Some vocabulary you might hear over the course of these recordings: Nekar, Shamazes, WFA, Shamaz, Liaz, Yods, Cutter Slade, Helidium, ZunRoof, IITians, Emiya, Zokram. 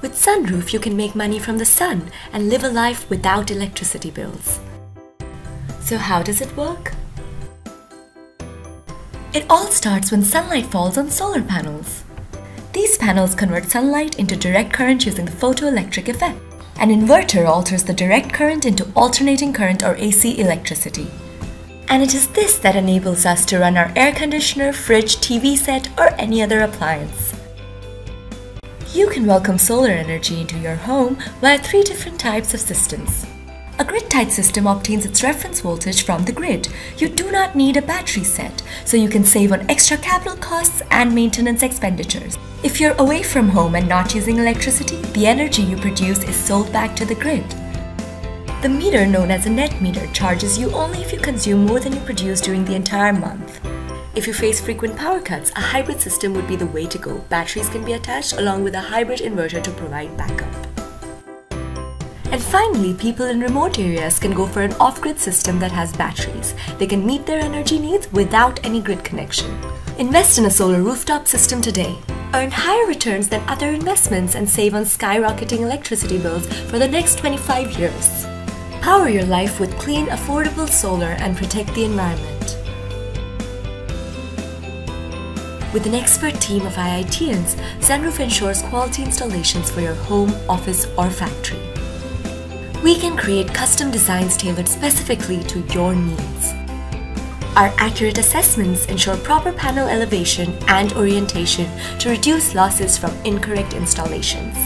With ZunRoof, you can make money from the sun and live a life without electricity bills. So how does it work? It all starts when sunlight falls on solar panels. These panels convert sunlight into direct current using the photoelectric effect. An inverter alters the direct current into alternating current or AC electricity. And it is this that enables us to run our air conditioner, fridge, TV set, or any other appliance. You can welcome solar energy into your home via three different types of systems. A grid-tied system obtains its reference voltage from the grid. You do not need a battery set, so you can save on extra capital costs and maintenance expenditures. If you're away from home and not using electricity, the energy you produce is sold back to the grid. The meter, known as a net meter, charges you only if you consume more than you produce during the entire month. If you face frequent power cuts, a hybrid system would be the way to go. Batteries can be attached along with a hybrid inverter to provide backup. And finally, people in remote areas can go for an off-grid system that has batteries. They can meet their energy needs without any grid connection. Invest in a solar rooftop system today. Earn higher returns than other investments and save on skyrocketing electricity bills for the next 25 years. Power your life with clean, affordable solar and protect the environment. With an expert team of IITians, ZunRoof ensures quality installations for your home, office, or factory. We can create custom designs tailored specifically to your needs. Our accurate assessments ensure proper panel elevation and orientation to reduce losses from incorrect installations.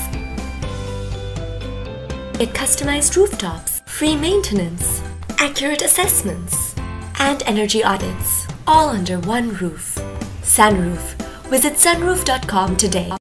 Get customized rooftops, free maintenance, accurate assessments, and energy audits, all under one roof. ZunRoof. Visit ZunRoof.com today.